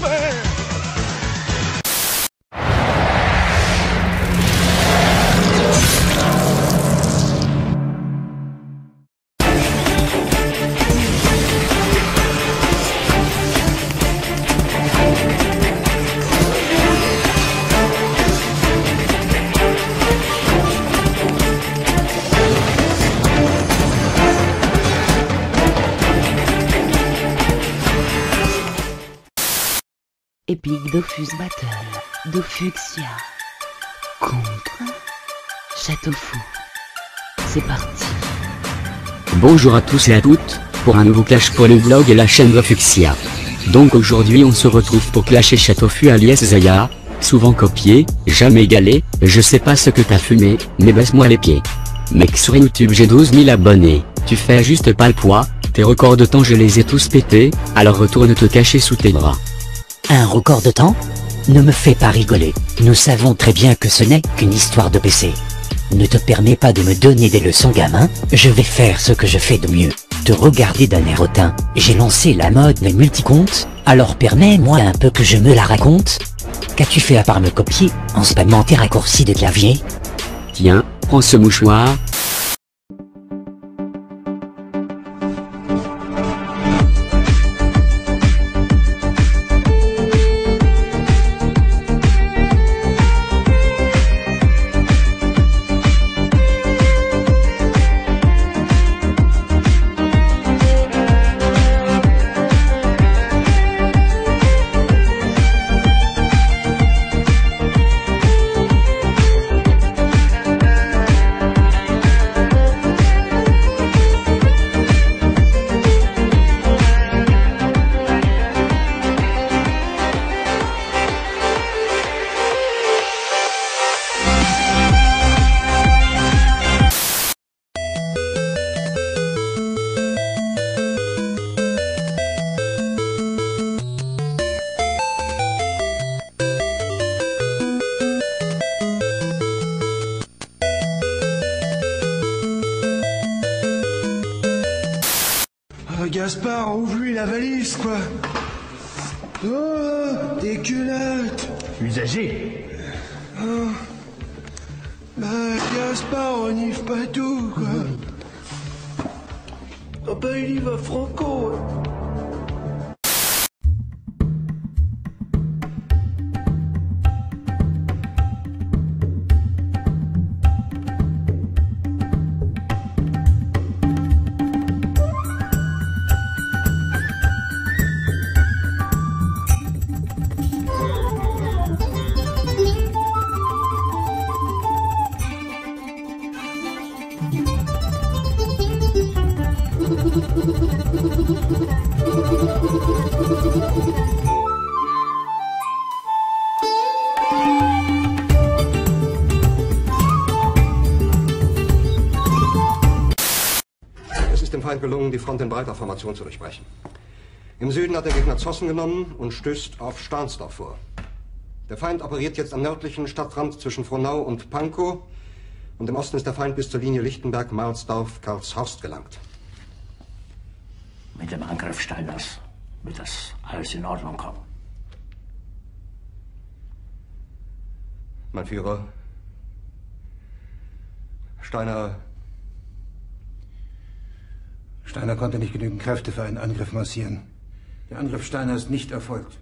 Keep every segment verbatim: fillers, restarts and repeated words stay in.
mer. Epic Dofus Battle, Dofuxia, contre Château Fou. C'est parti. Bonjour à tous et à toutes, pour un nouveau clash pour le vlog et la chaîne Dofuxia. Donc aujourd'hui on se retrouve pour clasher Château Fou alias Zaya, souvent copié, jamais égalé, je sais pas ce que t'as fumé, mais baisse-moi les pieds. Mec sur YouTube j'ai douze mille abonnés, tu fais juste pas le poids, tes records de temps je les ai tous pétés, alors retourne te cacher sous tes bras. Un record de temps? Ne me fais pas rigoler, nous savons très bien que ce n'est qu'une histoire de P C. Ne te permets pas de me donner des leçons gamin, je vais faire ce que je fais de mieux. Te regarder d'un air hautain, j'ai lancé la mode des multicomptes, alors permets-moi un peu que je me la raconte. Qu'as-tu fait à part me copier, en spammant tes raccourcis de clavier? Tiens, prends ce mouchoir. Gaspard, ouvre-lui la valise, quoi. Oh, des culottes. Usagé. Oh. Bah, Gaspard, on n'y fait pas tout, quoi. Mmh. Oh, bah, il y va franco. Es ist dem Feind gelungen, die Front in breiter Formation zu durchbrechen. Im Süden hat der Gegner Zossen genommen und stößt auf Stahnsdorf vor. Der Feind operiert jetzt am nördlichen Stadtrand zwischen Frohnau und Pankow. Und im Osten ist der Feind bis zur Linie Lichtenberg-Marsdorf-Karlshorst gelangt. Mit dem Angriff Steiners wird das alles in Ordnung kommen. Mein Führer, Steiner... Steiner konnte nicht genügend Kräfte für einen Angriff massieren. Der Angriff Steiner ist nicht erfolgt.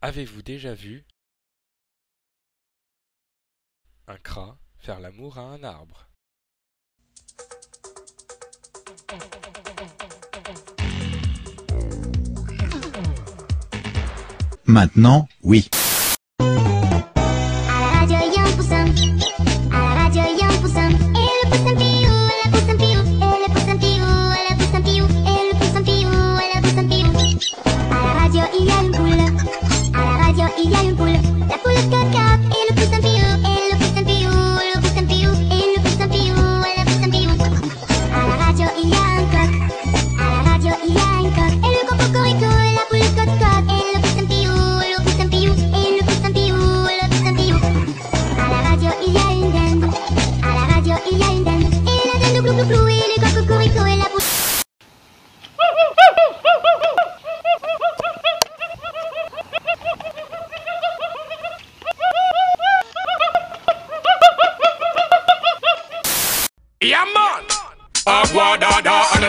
Avez-vous déjà vu un crâ faire l'amour à un arbre? Maintenant, oui. Coco, coco, la poule coco, elle pousse un piou,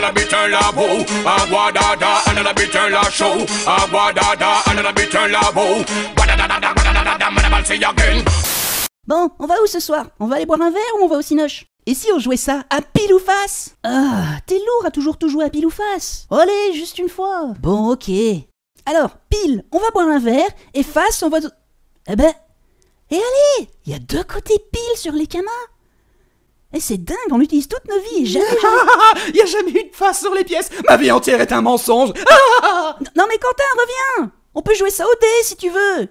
another bitter labo. Aguadada, another bitter la show. Aguadada, another bitter labo. Bon, on va où ce soir? On va aller boire un verre ou on va au Cinoche? Et si on jouait ça à pile ou face? Ah, t'es lourd à toujours tout jouer à pile ou face. Allez, juste une fois. Bon, ok. Alors, pile, on va boire un verre, et face, on va... Eh ben... Et allez, il y a deux côtés pile sur les camas. Et c'est dingue, on l'utilise toute nos vies, et jamais... Il n'y a jamais eu de face sur les pièces. Ma vie entière est un mensonge. Non mais Quentin, reviens. On peut jouer ça au dé si tu veux.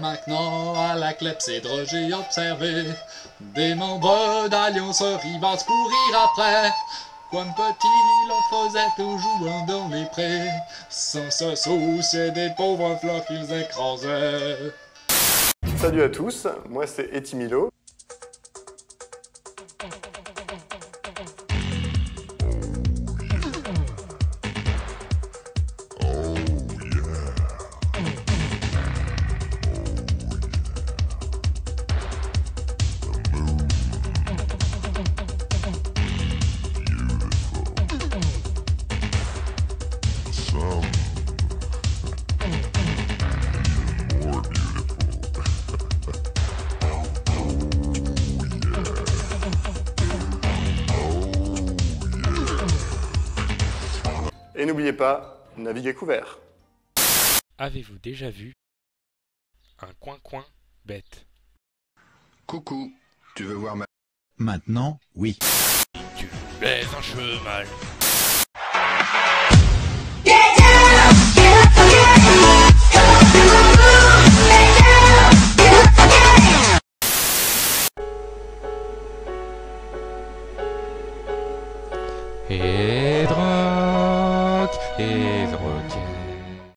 Maintenant, à la clepsydre, j'ai observé des membres d'alliance rivales courir après. Comme petit, l'on faisait tout jouant dans les prés, sans se soucier des pauvres fleurs qu'ils écrasaient. Salut à tous, moi c'est Etimilio. Et n'oubliez pas, naviguez couvert. Avez-vous déjà vu un coin-coin bête? Coucou, tu veux voir ma... Maintenant, oui. Tu baises un cheval. Et... Is okay.